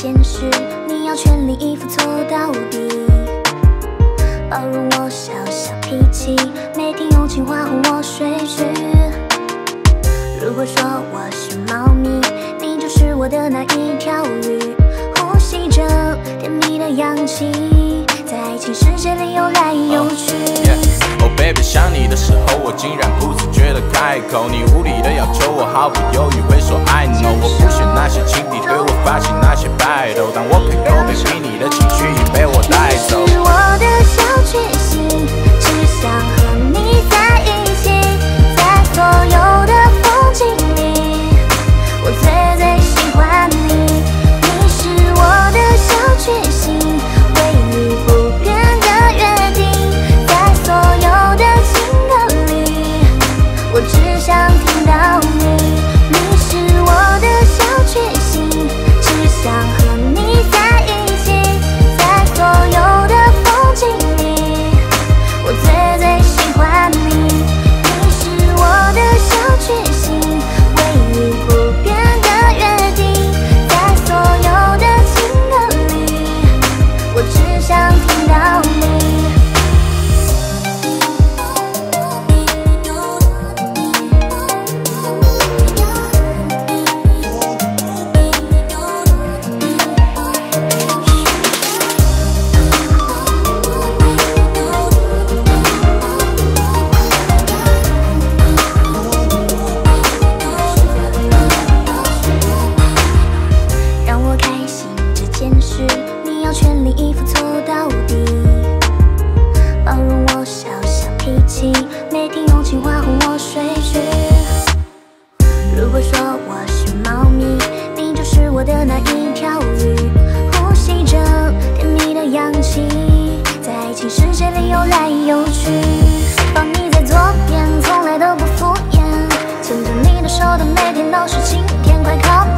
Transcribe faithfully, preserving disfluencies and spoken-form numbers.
件事，你要全力以赴做到底，包容我小小脾气，每天用情话哄我睡去。如果说我是猫咪，你就是我的那一条鱼，呼吸着甜蜜的氧气，在爱情世界里游来游去。Oh, yeah. Oh baby， 想你的时候，我竟然不自觉的开口，你无理的要求我，毫不犹豫会说 I know， 我不选那些情敌对我发起那些拜斗，但我配狗被逼你的情绪已被我带走。你是我的小确幸，只想和你在一起，在所有的风景里，我最最喜欢你。你是我的小确幸。 每天都是晴天，快靠！